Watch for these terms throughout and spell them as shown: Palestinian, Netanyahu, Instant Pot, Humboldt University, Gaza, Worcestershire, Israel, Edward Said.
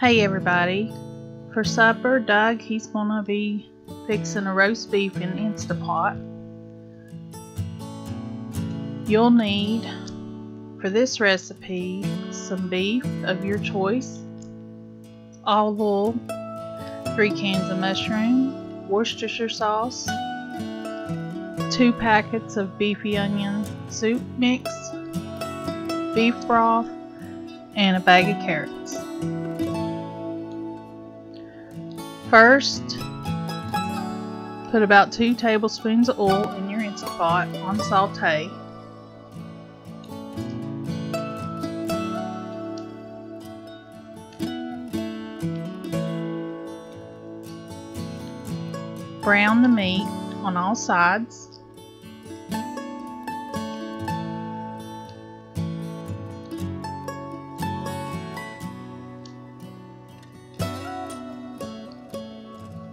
Hey everybody, for supper Doug, he's gonna be fixing a roast beef in Instant Pot. You'll need, for this recipe, some beef of your choice, olive oil, 3 cans of mushroom, Worcestershire sauce, 2 packets of beefy onion soup mix, beef broth, and a bag of carrots. First, put about 2 tablespoons of oil in your Instant Pot on saute. Brown the meat on all sides.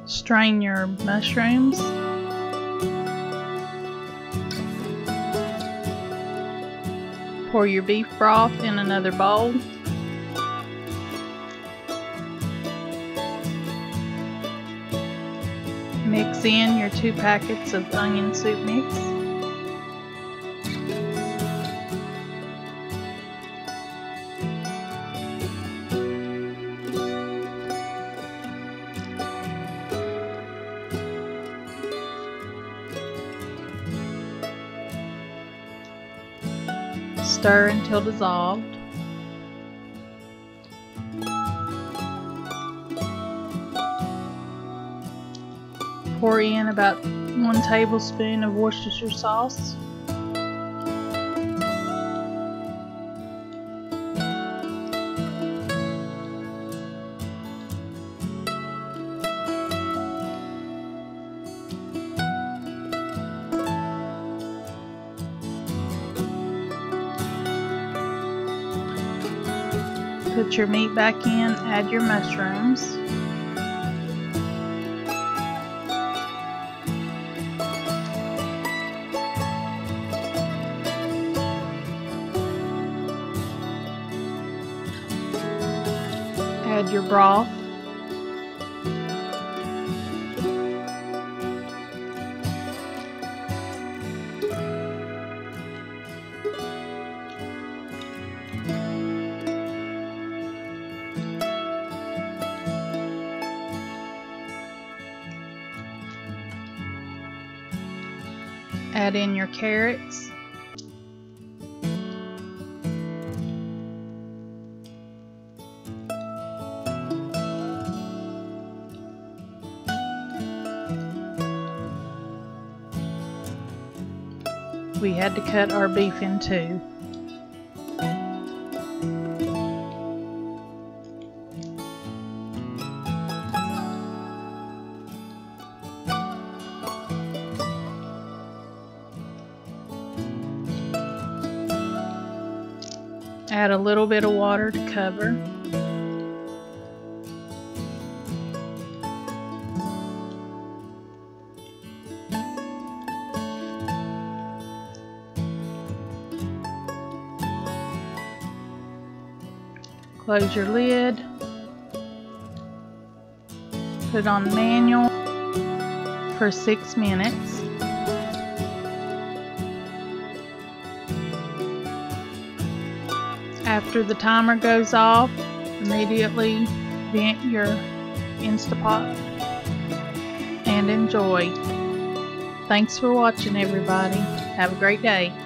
Strain your mushrooms. Pour your beef broth in another bowl. Mix in your 2 packets of onion soup mix. Stir until dissolved. Pour in about 1 tablespoon of Worcestershire sauce. Put your meat back in, add your mushrooms. Add your broth. Add in your carrots. We had to cut our beef in 2. Add a little bit of water to cover. Close your lid. Put on manual for 6 minutes. After the timer goes off, immediately vent your Instant Pot and enjoy. Thanks for watching everybody. Have a great day.